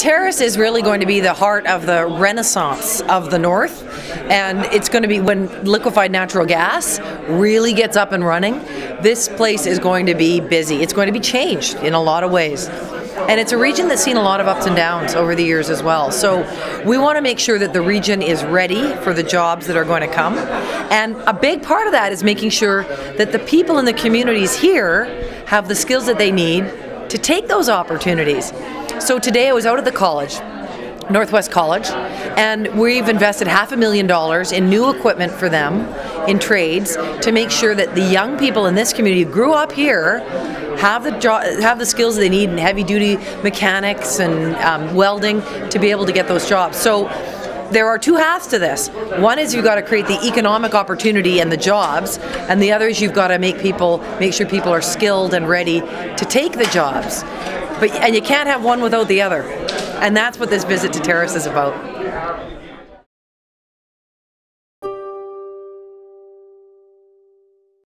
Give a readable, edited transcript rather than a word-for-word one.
Terrace is really going to be the heart of the renaissance of the North, and it's going to be when liquefied natural gas really gets up and running. This place is going to be busy. It's going to be changed in a lot of ways. And it's a region that's seen a lot of ups and downs over the years as well. So we want to make sure that the region is ready for the jobs that are going to come. And a big part of that is making sure that the people in the communities here have the skills that they need to take those opportunities. So today I was out at the college, Northwest College, and we've invested $500,000 in new equipment for them in trades to make sure that the young people in this community who grew up here have the skills they need in heavy-duty mechanics and welding to be able to get those jobs. So there are two halves to this. One is you've got to create the economic opportunity and the jobs, and the other is you've got to make sure people are skilled and ready to take the jobs. But, and you can't have one without the other. And that's what this visit to Terrace is about.